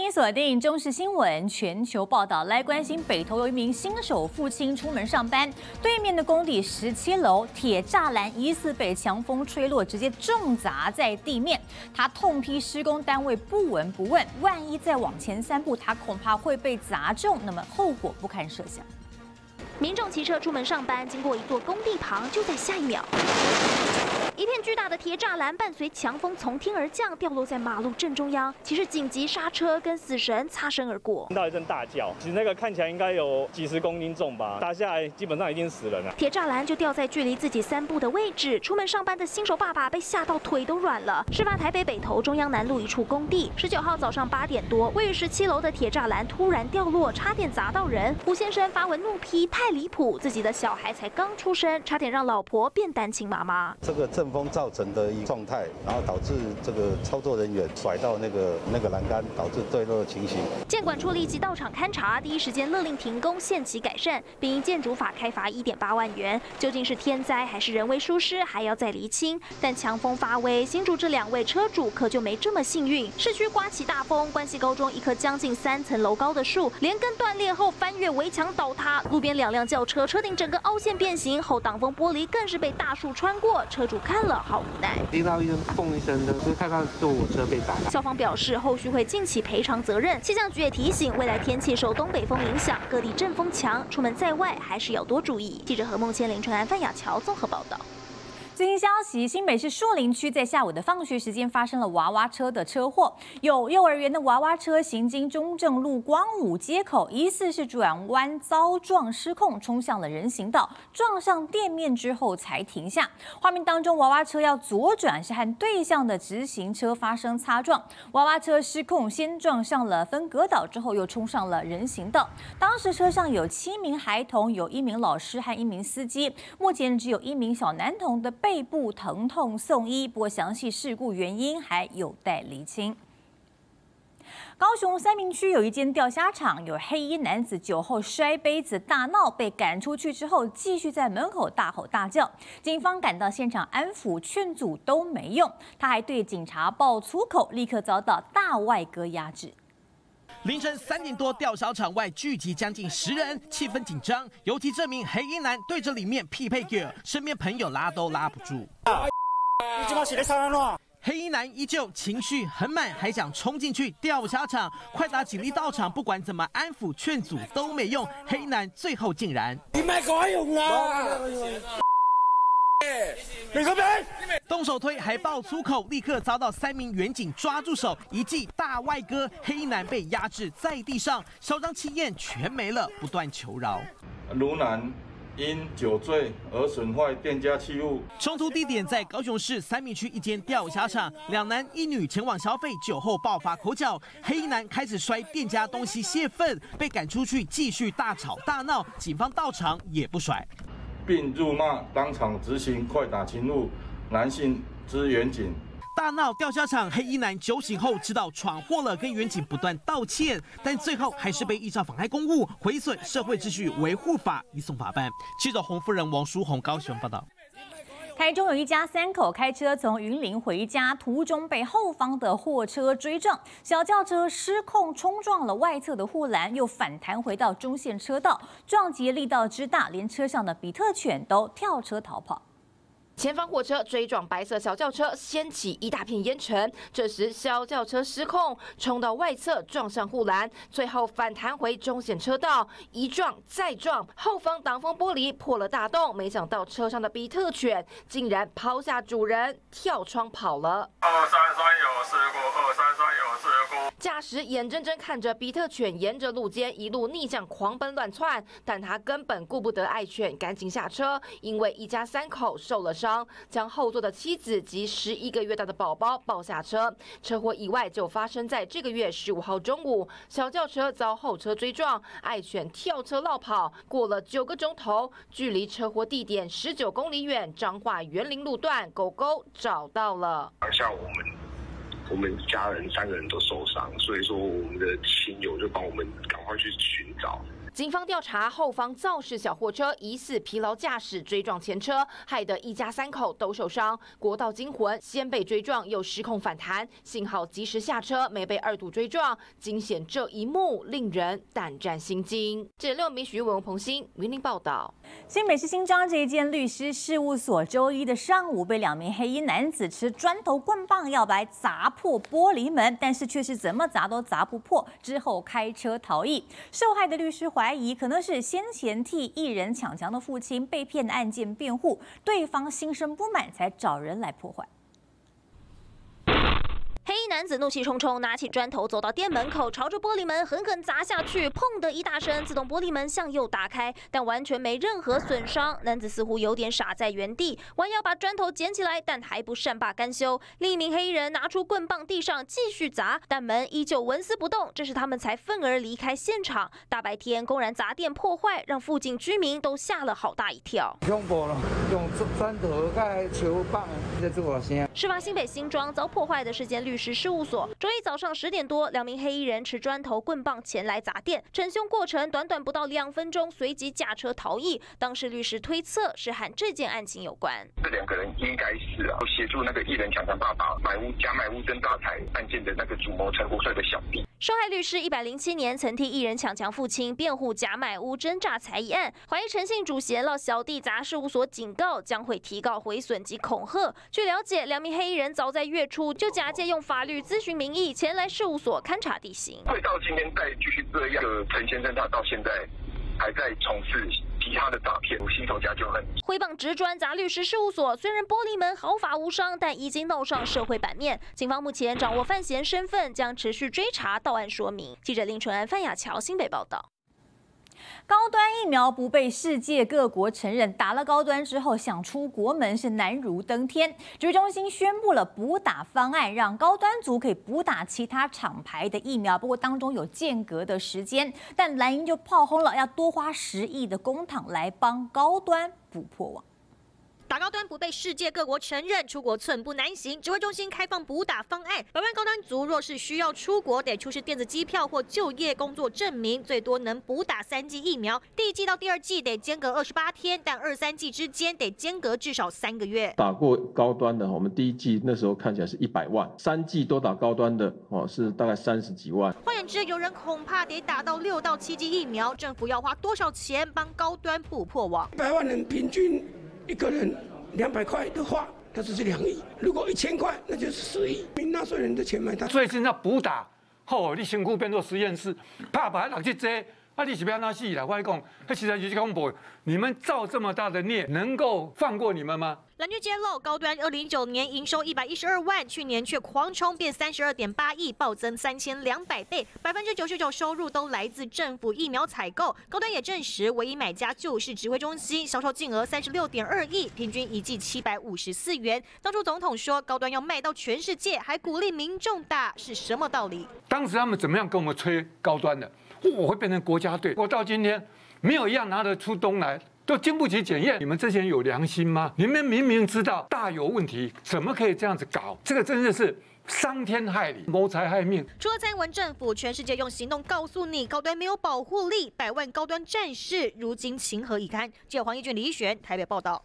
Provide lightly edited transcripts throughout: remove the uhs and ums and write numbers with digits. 您锁定中视新闻全球报道，来关心北投有一名新手父亲出门上班，对面的工地17楼铁栅栏疑似被强风吹落，直接重砸在地面。他痛批施工单位不闻不问，万一再往前3步，他恐怕会被砸中，那么后果不堪设想。民众骑车出门上班，经过一座工地旁，就在下一秒。 一片巨大的铁栅栏伴随强风从天而降，掉落在马路正中央。骑士紧急刹车，跟死神擦身而过。听到一阵大叫，其实那个看起来应该有几十公斤重吧，打下来基本上已经死人了。铁栅栏就掉在距离自己3步的位置。出门上班的新手爸爸被吓到腿都软了。事发台北北投中央南路一处工地，19号早上8点多，位于17楼的铁栅栏突然掉落，差点砸到人。胡先生发文怒批太离谱，自己的小孩才刚出生，差点让老婆变单亲妈妈。这个正。 风造成的一状态，然后导致这个操作人员甩到那个栏杆，导致坠落的情形。建管处立即到场勘查，第一时间勒令停工、限期改善，并依建筑法开罚1.8万元。究竟是天灾还是人为疏失，还要再厘清。但强风发威，新竹这2位车主可就没这么幸运。市区刮起大风，关西高中一棵将近3层楼高的树连根断裂后翻越围墙倒塌，路边2辆轿车车顶整个凹陷变形，后挡风玻璃更是被大树穿过，车主。 看了好无奈，听到一声“嘣”一声的，所以看到是我车被砸了。校方表示，后续会尽起赔偿责任。气象局也提醒，未来天气受东北风影响，各地阵风强，出门在外还是要多注意。记者何梦千、林纯安、范雅乔综合报道。 最新消息，新北市树林区在下午的放学时间发生了娃娃车的车祸，有幼儿园的娃娃车行经中正路光武街口，疑似是转弯遭撞失控，冲向了人行道，撞上店面之后才停下。画面当中，娃娃车要左转，是和对向的直行车发生擦撞，娃娃车失控，先撞上了分隔岛，之后又冲上了人行道。当时车上有7名孩童，有1名老师和1名司机，目前只有1名小男童的背部疼痛送医，不过详细事故原因还有待厘清。 高雄三民区有一间钓虾场，有黑衣男子酒后摔杯子大闹，被赶出去之后，继续在门口大吼大叫。警方赶到现场安抚、劝阻都没用，他还对警察爆粗口，立刻遭到大外哥压制。 凌晨3点多，钓虾场外聚集将近10人，气氛紧张。尤其这名黑衣男对着里面匹配 girl， 身边朋友拉都拉不住。黑衣男依旧情绪很满，还想冲进去钓虾场。快打警力到场，不管怎么安抚劝阻都没用。黑衣男最后竟然，你卖鬼用啊！ 动手推还爆粗口，立刻遭到3名员警抓住手，一记大外哥，黑男被压制在地上，嚣张气焰全没了，不断求饶。卢南因酒醉而损坏店家器物。冲突地点在高雄市三民区一间钓虾场，2男1女前往消费，酒后爆发口角，黑男开始摔店家东西泄愤，被赶出去继续大吵大闹，警方到场也不甩。 并辱骂当场执行快打勤务男性之员警，大闹钓虾场。黑衣男酒醒后知道闯祸了，跟员警不断道歉，但最后还是被依照妨害公务、毁损社会秩序维护法移送法办。记者洪夫人、王淑红高雄报道。 台中有一家3口开车从云林回家，途中被后方的货车追撞，小轿车失控冲撞了外侧的护栏，又反弹回到中线车道，撞击力道之大，连车上的比特犬都跳车逃跑。 前方货车追撞白色小轿车，掀起一大片烟尘。这时小轿车失控，冲到外侧撞上护栏，最后反弹回中线车道，一撞再撞，后方挡风玻璃破了大洞。没想到车上的比特犬竟然抛下主人，跳窗跑了。233有事故，233有事故。驾驶眼睁睁看着比特犬沿着路肩一路逆向狂奔乱窜，但他根本顾不得爱犬，赶紧下车，因为一家3口受了伤。 将后座的妻子及11个月大的宝宝抱下车，车祸意外就发生在这个月15号中午。小轿车遭后车追撞，爱犬跳车落跑，过了9个钟头，距离车祸地点19公里远彰化园林路段，狗狗找到了。当下我们家人3个人都受伤，所以说我们的亲友就帮我们赶快去寻找。警方调查后方肇事小货车疑似疲劳驾驶追撞前车，害得一家三口都受伤。国道惊魂，先被追撞又失控反弹，幸好及时下车，没被二度追撞。惊险这一幕令人胆战心惊。记者廖明徐、文彭鑫云林报道。新北市新庄这一间律师事务所，周一的上午被两名黑衣男子持砖头棍棒要来砸破玻璃门，但是却是怎么砸都砸不破，之后开车逃逸。受害的律师怀疑可能是先前替艺人抢强的父亲被骗的案件辩护，对方心生不满才找人来破坏。黑衣男子怒气冲冲，拿起砖头走到店门口，朝着玻璃门狠狠砸下去，砰的一大声，自动玻璃门向右打开，但完全没任何损伤。男子似乎有点傻在原地，弯腰把砖头捡起来，但还不善罢甘休。另一名黑衣人拿出棍棒，地上继续砸，但门依旧纹丝不动。这时他们才愤而离开现场。大白天公然砸店破坏，让附近居民都吓了好大一跳。凶暴了，用砖头、盖球棒在做我先。事发新北新庄遭破坏的事件，律。 律师事务所周一早上10点多，两名黑衣人持砖头、棍棒前来砸店，逞凶过程短短不到2分钟，随即驾车逃逸。当时律师推测是和这件案情有关。这两个人应该是协助那个艺人强强爸爸买屋争大财案件的那个主谋陈国帅的小弟。受害律师107年曾替艺人强强父亲辩护假买屋争诈财一案，怀疑陈姓主嫌落小弟砸事务所警告，将会提告毁损及恐吓。据了解，两名黑衣人早在月初就假借用 法律咨询名义前来事务所勘察地形，会到今天再继续这样的陈先生，他到现在还在从事其他的诈骗，新手家就很挥棒直砖砸律师事务所，虽然玻璃门毫发无伤，但已经闹上社会版面。警方目前掌握犯嫌身份，将持续追查到案说明。记者林纯安、范雅乔新北报道。 高端疫苗不被世界各国承认，打了高端之后想出国门是难如登天。指挥中心宣布了补打方案，让高端族可以补打其他厂牌的疫苗，不过当中有间隔的时间。但蓝营就炮轰了，要多花10亿的公帑来帮高端补破网。 打高端不被世界各国承认，出国寸步难行。指挥中心开放补打方案，100万高端族若是需要出国，得出示电子机票或就业工作证明，最多能补打3剂疫苗。第一剂到第二剂得间隔28天，但2、3剂之间得间隔至少3个月。打过高端的，我们第一剂那时候看起来是100万，3剂都打高端的，是大概30几万。换言之，有人恐怕得打到6到7剂疫苗。政府要花多少钱帮高端补破网？100万人平均 一个人200块的话，它就是2亿；如果1000块，那就是10亿。民纳税人的钱买单。最近那补打，吼、你辛苦变做实验室，怕把人去追，啊，你是不要那戏啦！我讲，那实在就是恐怖。你们造这么大的孽，能够放过你们吗？ 蓝军揭露，高端2019年营收112万，去年却狂冲变32.8亿，暴增3200倍，99%收入都来自政府疫苗采购。高端也证实，唯一买家就是指挥中心，销售金额36.2亿，平均一剂754元。当初总统说高端要卖到全世界，还鼓励民众打，是什么道理？当时他们怎么样跟我们吹高端的？我会变成国家队，我到今天没有一样拿得出东来。 都经不起检验，你们这些人有良心吗？你们明明知道大有问题，怎么可以这样子搞？这个真的是 伤天害理，谋财害命。除了蔡英文政府，全世界用行动告诉你高端没有保护力，100万高端战士如今情何以堪？记者黄义俊、李一璇台北报道。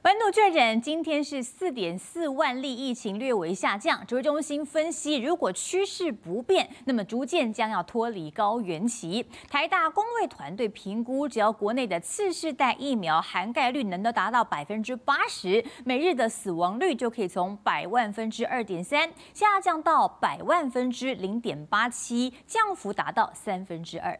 本土确诊今天是4.4万例，疫情略微下降。指挥中心分析，如果趋势不变，那么逐渐将要脱离高原期。台大公卫团队评估，只要国内的次世代疫苗涵盖率能够达到80%，每日的死亡率就可以从1/100,000 下降到1/0.87，降幅达到2/3。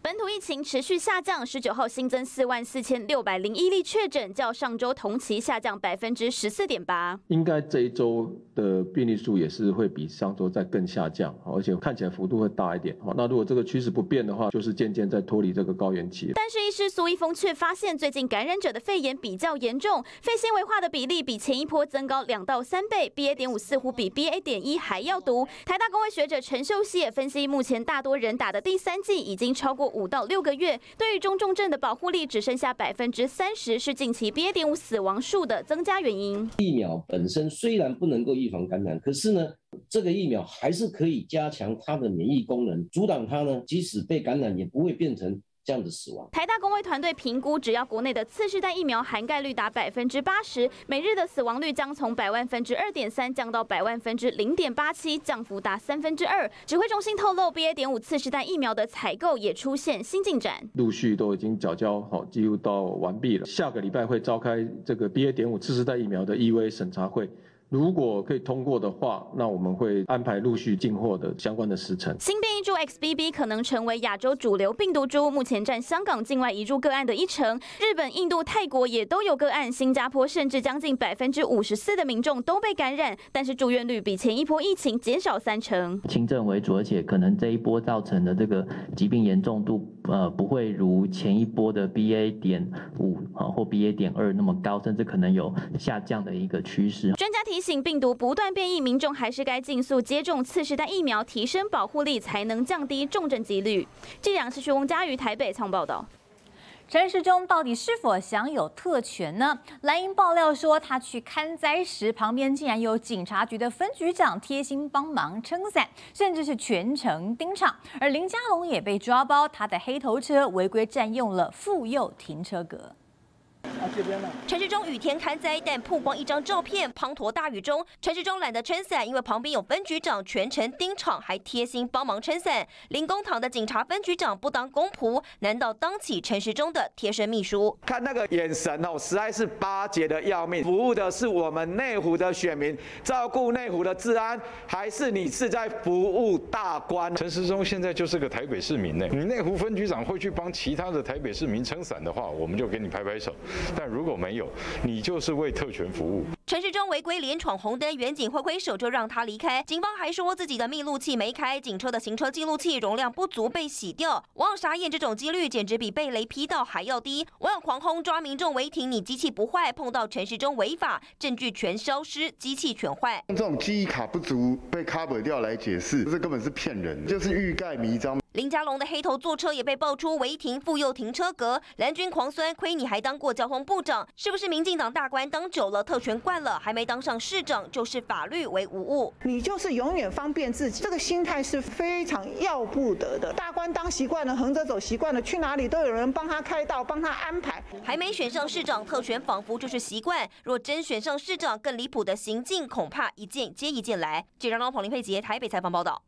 本土疫情持续下降，19号新增44,601例确诊，较上周同期下降14.8%。应该这一周的病例数也是会比上周再更下降，而且看起来幅度会大一点。那如果这个趋势不变的话，就是渐渐在脱离这个高原期。但是医师苏一峰却发现，最近感染者的肺炎比较严重，肺纤维化的比例比前一波增高2到3倍 ，BA.5似乎比 BA.1还要毒。台大公卫学者陈秀熙也分析，目前大多人打的第3剂已经超过 5到6个月，对于中重症的保护力只剩下30%，是近期 BA.5死亡数的增加原因。疫苗本身虽然不能够预防感染，可是呢，这个疫苗还是可以加强它的免疫功能，阻挡它呢，即使被感染也不会变成这样子死亡。台大公卫团队评估，只要国内的次世代疫苗涵盖率达80%，每日的死亡率将从2.3%降到0.87%，降幅达2%。指挥中心透露 BA.5 次世代疫苗的采购也出现新进展，陆续都已经缴交好，几乎到完毕了。下个礼拜会召开这个 BA.5 次世代疫苗的 EUA 审查会。 如果可以通过的话，那我们会安排陆续进货的相关的时程。新变异株 XBB 可能成为亚洲主流病毒株，目前占香港境外移入个案的1成，日本、印度、泰国也都有个案，新加坡甚至将近54%的民众都被感染，但是住院率比前一波疫情减少3成，轻症为主，而且可能这一波造成的这个疾病严重度，不会如前一波的 BA.5 或 BA.2 那么高，甚至可能有下降的一个趋势。专家提醒。 病毒不断变异，民众还是该尽速接种次世代疫苗，提升保护力，才能降低重症几率。记者是翁佳瑜台北采报道。陈时中到底是否享有特权呢？蓝营爆料说，他去勘灾时，旁边竟然有警察局的分局长贴心帮忙撑伞，甚至是全程盯场。而林佳龙也被抓包，他的黑头车违规占用了妇幼停车格。 陈时中雨天勘灾，但曝光一张照片，滂沱大雨中，陈时中懒得撑伞，因为旁边有分局长全程盯场，还贴心帮忙撑伞。林公堂的警察分局长不当公仆，难道当起陈时中的贴身秘书？看那个眼神哦，实在是巴结的要命。服务的是我们内湖的选民，照顾内湖的治安，还是你是在服务大官？陈时中现在就是个台北市民呢。你内湖分局长会去帮其他的台北市民撑伞的话，我们就给你拍拍手。 但如果没有，你就是为特权服务。陈时中违规连闯红灯，远警挥挥手就让他离开。警方还说自己的密录器没开，警车的行车记录器容量不足被洗掉。网友傻眼，这种几率简直比被雷劈到还要低。网友狂轰抓民众违停，你机器不坏，碰到陈时中违法，证据全消失，机器全坏。用这种记忆卡不足被 cover 掉来解释，这根本是骗人，就是欲盖弥彰。 林佳龙的黑头坐车也被爆出违停妇幼停车格，蓝军狂酸，亏你还当过交通部长，是不是民进党大官当久了，特权惯了，还没当上市长，就是法律为无物？你就是永远方便自己，这个心态是非常要不得的。大官当习惯了，横着走习惯了，去哪里都有人帮他开道，帮他安排。还没选上市长，特权仿佛就是习惯；若真选上市长，更离谱的行径恐怕一件接一件来。记者彭林佩杰台北采访报道。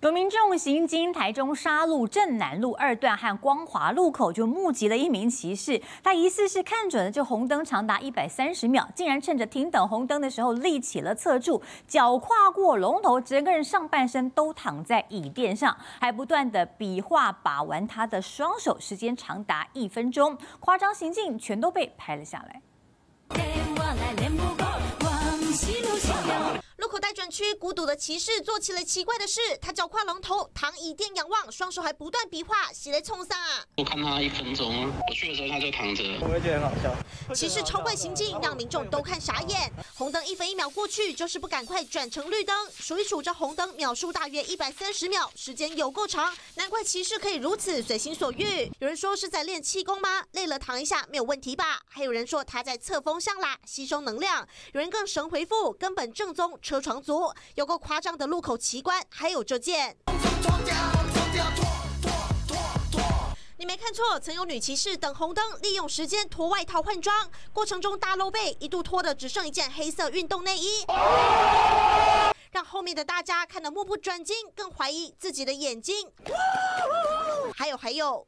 有民众行经台中沙鹿镇南路2段和光华路口，就目击了一名骑士。他疑似是看准了这红灯长达130秒，竟然趁着停等红灯的时候立起了侧柱，脚跨过龙头，整个人上半身都躺在椅垫上，还不断的比划把玩他的双手，时间长达1分钟，夸张行径全都被拍了下来。 路口待转区，孤独的骑士做起了奇怪的事。他脚跨龙头，躺椅垫仰望，双手还不断比划，是在冲啥？我看他1分钟，我去的时候他就躺着。我会觉得很好笑。骑士超怪行径让民众都看傻眼。红灯1分1秒过去，就是不赶快转成绿灯。数一数这红灯秒数大约130秒，时间有够长，难怪骑士可以如此随心所欲。有人说是在练气功吗？累了躺一下没有问题吧？还有人说他在测风向啦，吸收能量。有人更神回复，根本正宗。 车床族有够夸张的路口奇观，还有这件。你没看错，曾有女骑士等红灯，利用时间脱外套换装，过程中大露背，一度脱的只剩一件黑色运动内衣，让后面的大家看得目不转睛，更怀疑自己的眼睛。还有。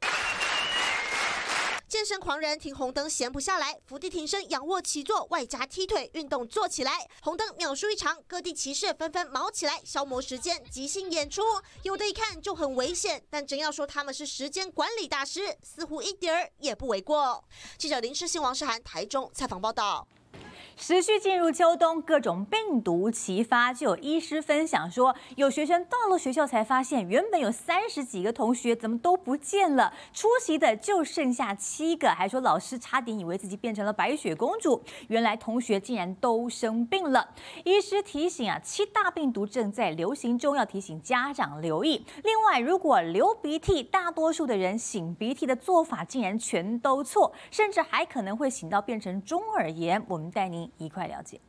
健身狂人停红灯闲不下来，伏地挺身、仰卧起坐，外加踢腿运动做起来。红灯秒数一长，各地骑士纷纷卯起来消磨时间，即兴演出。有的一看就很危险，但真要说他们是时间管理大师，似乎一点儿也不为过。记者林诗欣、王诗涵台中采访报道。 持续进入秋冬，各种病毒齐发，就有医师分享说，有学生到了学校才发现，原本有30几个同学怎么都不见了，出席的就剩下7个，还说老师差点以为自己变成了白雪公主，原来同学竟然都生病了。医师提醒啊，7大病毒正在流行中，要提醒家长留意。另外，如果流鼻涕，大多数的人擤鼻涕的做法竟然全都错，甚至还可能会擤到变成中耳炎。我们带您 一块了解。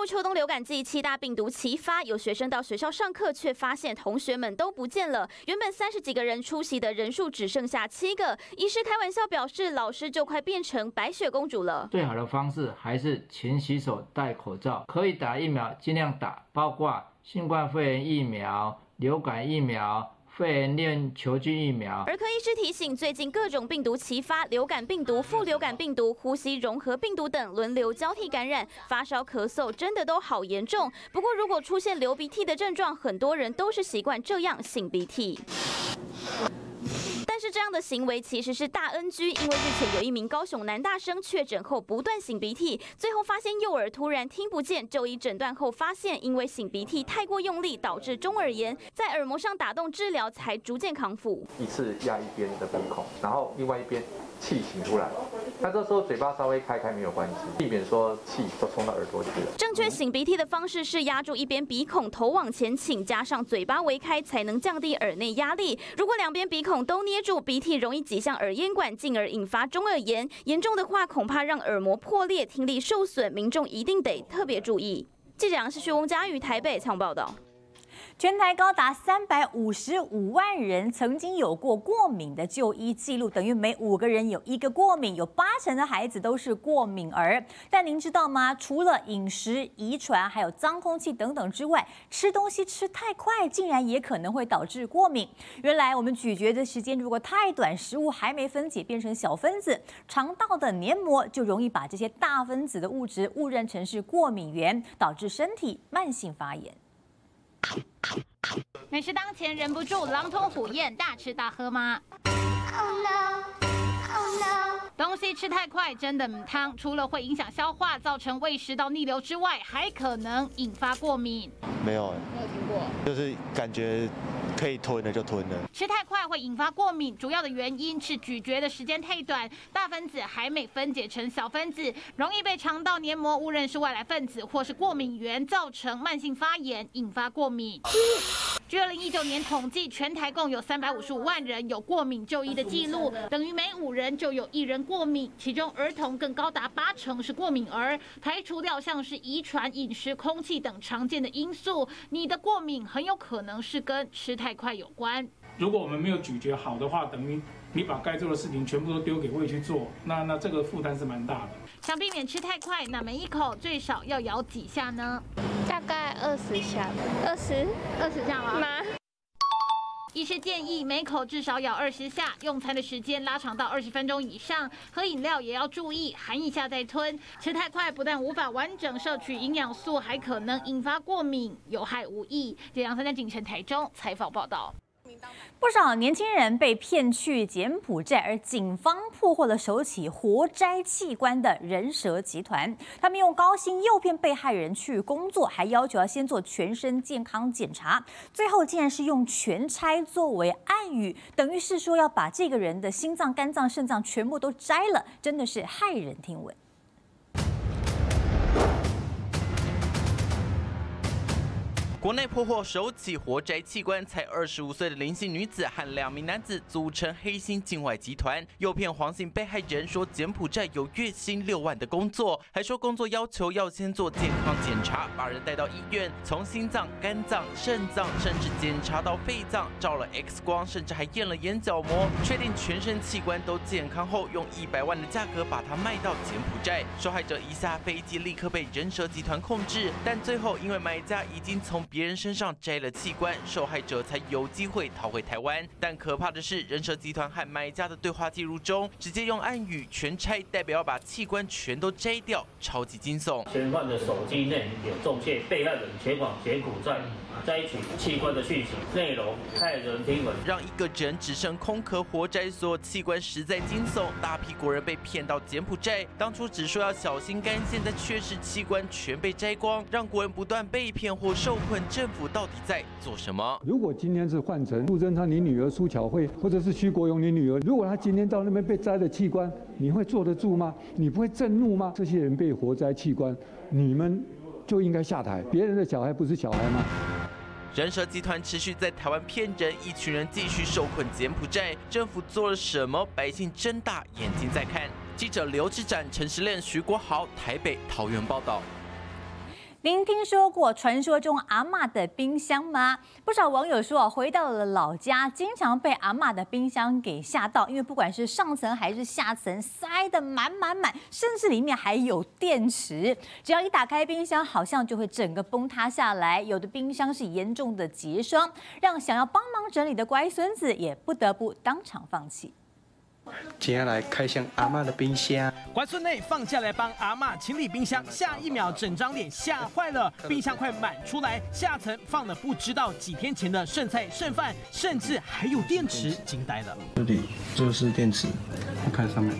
入秋冬流感季，七大病毒齐发，有学生到学校上课，却发现同学们都不见了。原本30几个人出席的人数只剩下7个。医师开玩笑表示，老师就快变成白雪公主了。最好的方式还是勤洗手、戴口罩，可以打疫苗尽量打，包括新冠肺炎疫苗、流感疫苗。 肺炎球菌疫苗。儿科医师提醒，最近各种病毒齐发，流感病毒、副流感病毒、呼吸融合病毒等轮流交替感染，发烧、咳嗽真的都好严重。不过，如果出现流鼻涕的症状，很多人都是习惯这样擤鼻涕。 但是这样的行为其实是大 NG， 因为日前有一名高雄男大生确诊后不断擤鼻涕，最后发现右耳突然听不见，就医诊断后发现因为擤鼻涕太过用力导致中耳炎，在耳膜上打洞治疗才逐渐康复。一次压一边的鼻孔，然后另外一边气擤出来。 那这时候嘴巴稍微开开没有关系，避免说气都冲到耳朵去了。正确擤鼻涕的方式是压住一边鼻孔，头往前倾，加上嘴巴围开，才能降低耳内压力。如果两边鼻孔都捏住，鼻涕容易挤向耳咽管，进而引发中耳炎。严重的话，恐怕让耳膜破裂、听力受损，民众一定得特别注意。记者杨世学、翁佳瑜台北采访报道。 全台高达355万人曾经有过过敏的就医记录，等于每5个人有1个过敏，有80%的孩子都是过敏儿。但您知道吗？除了饮食、遗传还有脏空气等等之外，吃东西吃太快，竟然也可能会导致过敏。原来我们咀嚼的时间如果太短，食物还没分解变成小分子，肠道的黏膜就容易把这些大分子的物质误认成是过敏原，导致身体慢性发炎。 美食当前，忍不住狼吞虎咽，大吃大喝吗？ 东西吃太快真的很烫，除了会影响消化，造成胃食道逆流之外，还可能引发过敏。没有，没有听过，就是感觉可以吞的就吞了。吃太快会引发过敏，主要的原因是咀嚼的时间太短，大分子还没分解成小分子，容易被肠道黏膜误认是外来分子或是过敏原，造成慢性发炎，引发过敏。据2019年统计，全台共有355万人有过敏就医的记录，等于每5人就有1人。 过敏，其中儿童更高达80%是过敏儿。排除掉像是遗传、饮食、空气等常见的因素，你的过敏很有可能是跟吃太快有关。如果我们没有咀嚼好的话，等于你把该做的事情全部都丢给胃去做，那这个负担是蛮大的。想避免吃太快，那每一口最少要咬几下呢？大概20下，20下吗？医师建议每口至少咬20下，用餐的时间拉长到20分钟以上，喝饮料也要注意含一下再吞。吃太快不但无法完整摄取营养素，还可能引发过敏，有害无益。记者杨三在景城台中采访报道。 不少年轻人被骗去柬埔寨，而警方破获了手起活摘器官的人蛇集团。他们用高薪诱骗被害人去工作，还要求要先做全身健康检查。最后竟然是用全拆作为暗语，等于是说要把这个人的心脏、肝脏、肾脏全部都摘了，真的是骇人听闻。 国内破获首起活摘器官，才25岁的林姓女子和2名男子组成黑心境外集团，诱骗黄姓被害人说柬埔寨有月薪6万的工作，还说工作要求要先做健康检查，把人带到医院，从心脏、肝脏、肾脏，甚至检查到肺脏，照了 X 光，甚至还验了眼角膜，确定全身器官都健康后，用100万的价格把它卖到柬埔寨。受害者一下飞机立刻被人蛇集团控制，但最后因为买家已经从 别人身上摘了器官，受害者才有机会逃回台湾。但可怕的是，人蛇集团和买家的对话记录中，直接用暗语“全拆”代表要把器官全都摘掉，超级惊悚。嫌犯的手机内有中介被害人前往柬埔寨摘取器官的讯息，内容骇人听闻，让一个人只剩空壳活摘所有器官，实在惊悚。大批国人被骗到柬埔寨，当初只说要小心肝，现在却是器官全被摘光，让国人不断被骗或受困。 政府到底在做什么？如果今天是换成苏贞昌你女儿苏巧慧，或者是徐国勇你女儿，如果她今天到那边被摘了器官，你会坐得住吗？你不会震怒吗？这些人被活摘器官，你们就应该下台。别人的小孩不是小孩吗？ 人蛇集团持续在台湾骗人，一群人继续受困柬埔寨。政府做了什么？百姓睁大眼睛在看。记者刘志展、陈时炼、徐国豪，台北、桃园报道。您听说过传说中阿嬷的冰箱吗？不少网友说，回到了老家，经常被阿嬷的冰箱给吓到，因为不管是上层还是下层，塞得满，甚至里面还有电池。只要一打开冰箱，好像就会整个崩塌下来。有的冰箱是严重的结霜，让想要帮忙整理的乖孙子也不得不当场放弃。 接下来开箱阿嬷的冰箱，乖孙内放下来帮阿嬷清理冰箱，下一秒整张脸吓坏了，冰箱快满出来，下层放了不知道几天前的剩菜剩饭，甚至还有电池，惊呆了。这里就是电池，你看上面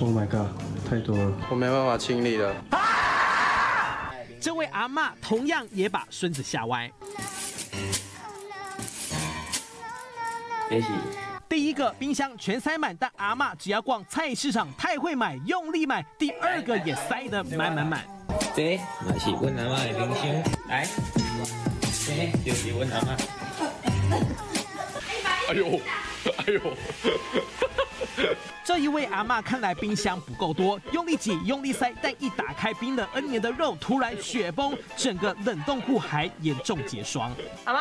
，Oh my god， 太多了，我没办法清理了。啊！这位阿嬷同样也把孙子吓歪。也许。 第一个冰箱全塞满，但阿嬷只要逛菜市场太会买，用力买。第二个也塞得满。对，那是我阿嬷的冰箱。来，对，就是我阿嬷。哎呦，哎呦！这一位阿嬷看来冰箱不够多，用力挤，用力塞，但一打开冰冷 N 年的肉，突然雪崩，整个冷冻库还严重结霜。阿嬷。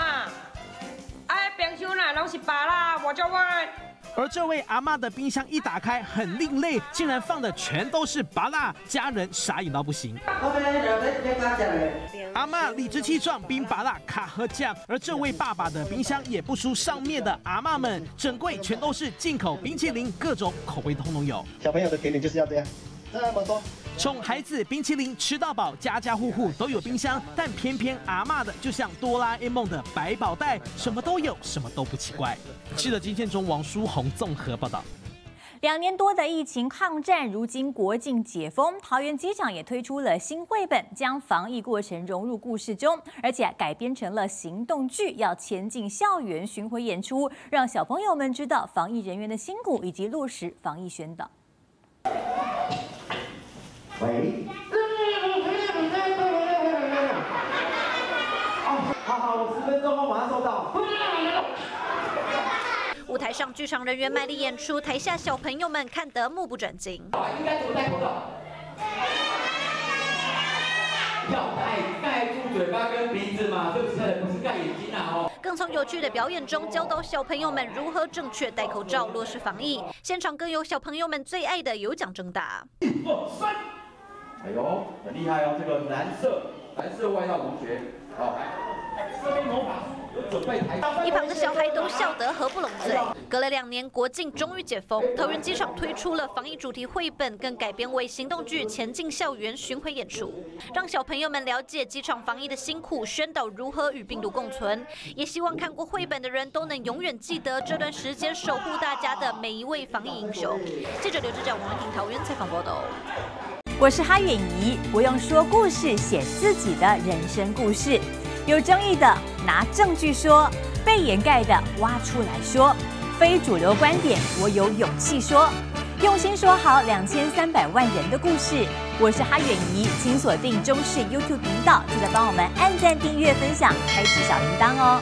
冰箱啦，拢是白啦，我叫问。而这位阿嬷的冰箱一打开，很另类，竟然放的全都是白啦，家人傻眼到不行。阿嬷理直气壮冰白啦卡喝酱，而这位爸爸的冰箱也不输上面的阿嬷们，整柜全都是进口冰淇淋，各种口味通通有。小朋友的甜点就是要这样，这么多。 宠孩子冰淇淋吃到饱，家家户户都有冰箱，但偏偏阿嬷的就像哆啦 A 梦的百宝袋，什么都有，什么都不奇怪。记者金建中、王书宏综合报道。 2年多的疫情抗战，如今国境解封，桃园机场也推出了新绘本，将防疫过程融入故事中，而且改编成了行动剧，要前进校园巡回演出，让小朋友们知道防疫人员的辛苦以及落实防疫宣导。 喂，好，我10分钟后马上收到。舞台上剧场人员卖力演出，台下小朋友们看得目不转睛。应该怎么戴口罩？要盖住嘴巴跟鼻子嘛，对不对？不是盖眼睛啊！哦。 更从有趣的表演中教导小朋友们如何正确戴口罩、落实防疫。现场更有小朋友们最爱的有奖征答。1、2、3，哎呦，很厉害哦！这个蓝色外套同学，好，这边头发。 一旁的小孩都笑得合不拢嘴。隔了2年，国境终于解封，桃园机场推出了防疫主题绘本，更改编为行动剧，前进校园巡回演出，让小朋友们了解机场防疫的辛苦，宣导如何与病毒共存。也希望看过绘本的人都能永远记得这段时间守护大家的每一位防疫英雄。记者刘志长、王文婷、桃园采访报道。 我是哈远怡，不用说故事，写自己的人生故事。有争议的拿证据说，被掩盖的挖出来说，非主流观点我有勇气说，用心说好2300万人的故事。我是哈远怡，请锁定中视 YouTube 频道，记得帮我们按赞、订阅、分享，开启小铃铛哦。